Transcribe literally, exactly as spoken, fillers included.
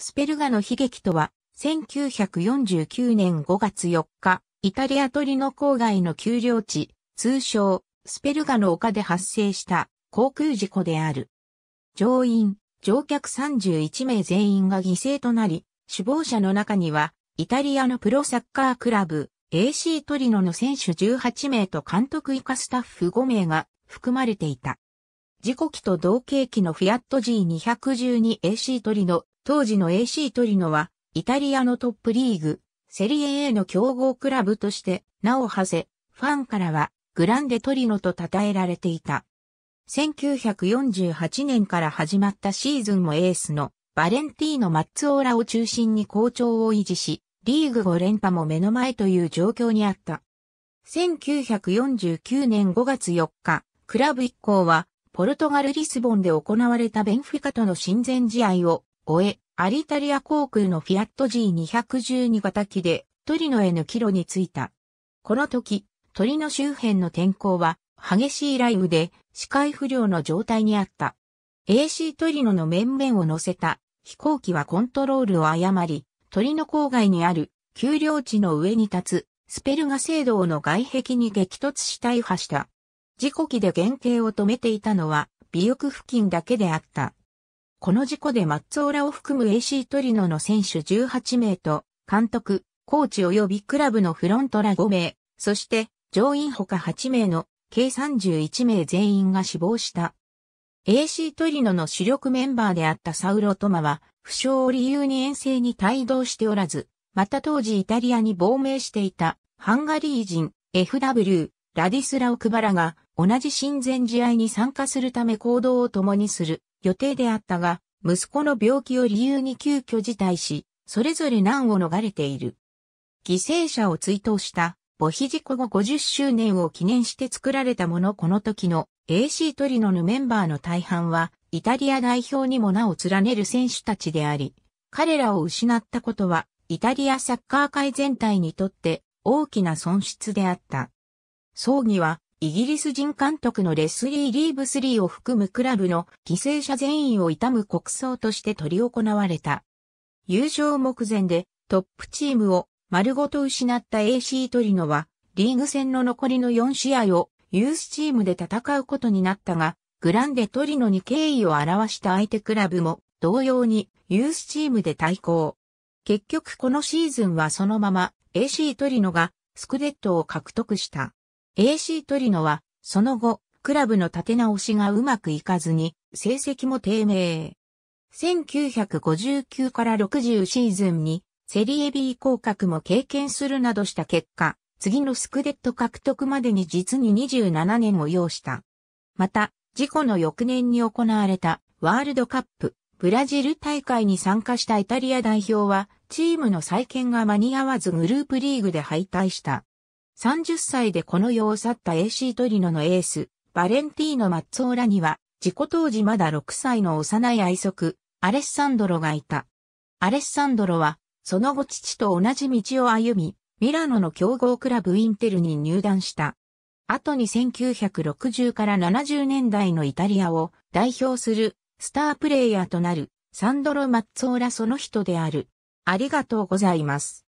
スペルガの悲劇とは、せんきゅうひゃくよんじゅうきゅうねんごがつよっか、イタリアトリノ郊外の丘陵地、通称、スペルガの丘で発生した航空事故である。乗員、乗客さんじゅういちめい全員が犠牲となり、死亡者の中には、イタリアのプロサッカークラブ、エーシー トリノの選手じゅうはちめいと監督以下スタッフごめいが含まれていた。事故機と同型機のフィアット ジーにひゃくじゅうに エーシー トリノ、当時の エーシー トリノは、イタリアのトップリーグ、セリエ A の強豪クラブとして名を馳せ、ファンからはグランデトリノと称えられていた。せんきゅうひゃくよんじゅうはちねんから始まったシーズンもエースのバレンティーノ・マッツォーラを中心に好調を維持し、リーグごれんぱも目の前という状況にあった。せんきゅうひゃくよんじゅうきゅうねんごがつよっか、クラブ一行は、ポルトガル・リスボンで行われたベンフィカとの親善試合を終え、アリタリア航空のフィアット ジーにひゃくじゅうに 型機でトリノへの帰路に着いた。この時、トリノ周辺の天候は激しい雷雨で視界不良の状態にあった。エーシー トリノの面々を乗せた飛行機はコントロールを誤り、トリノ郊外にある丘陵地の上に立つスペルガ聖堂の外壁に激突し大破した。事故機で原型を止めていたのは尾翼付近だけであった。この事故でマッツォーラを含む エーシー トリノの選手じゅうはちめいと監督、コーチ及びクラブのフロントらごめい、そして乗員他はちめいの計さんじゅういちめい全員が死亡した。エーシー トリノの主力メンバーであったサウロ・トマは、負傷を理由に遠征に帯同しておらず、また当時イタリアに亡命していたハンガリー人 エフダブリュー、ラディスラオ・クバラが同じ親善試合に参加するため行動を共にする予定であったが、息子の病気を理由に急遽辞退し、それぞれ難を逃れている。犠牲者を追悼した母碑事故後ごじゅっしゅうねんを記念して作られたもの。この時のエーシー トリノのメンバーの大半は、イタリア代表にも名を連ねる選手たちであり、彼らを失ったことは、イタリアサッカー界全体にとって大きな損失であった。葬儀は、イギリス人監督のレスリー・リーブスリーを含むクラブの犠牲者全員を悼む国葬として執り行われた。優勝目前でトップチームを丸ごと失った エーシー トリノは、リーグ戦の残りのよんしあいを、ユースチームで戦うことになったが、グランデトリノに敬意を表した相手クラブも同様にユースチームで対抗。結局このシーズンはそのまま エーシー トリノがスクデットを獲得した。エーシー トリノはその後クラブの立て直しがうまくいかずに成績も低迷。せんきゅうひゃくごじゅうきゅうからろくじゅうシーズンにセリエ B 降格も経験するなどした結果、次のスクデット獲得までに実ににじゅうななねんを要した。また、事故の翌年に行われたワールドカップブラジル大会に参加したイタリア代表は、チームの再建が間に合わずグループリーグで敗退した。さんじゅっさいでこの世を去った エーシー トリノのエース、バレンティーノ・マッツォーラには、事故当時まだろくさいの幼い愛足、アレッサンドロがいた。アレッサンドロは、その後父と同じ道を歩み、ミラノの強豪クラブインテルに入団した。後にせんきゅうひゃくろくじゅうからななじゅうねんだいのイタリアを代表するスタープレイヤーとなるサンドロ・マッツォーラその人である。ありがとうございます。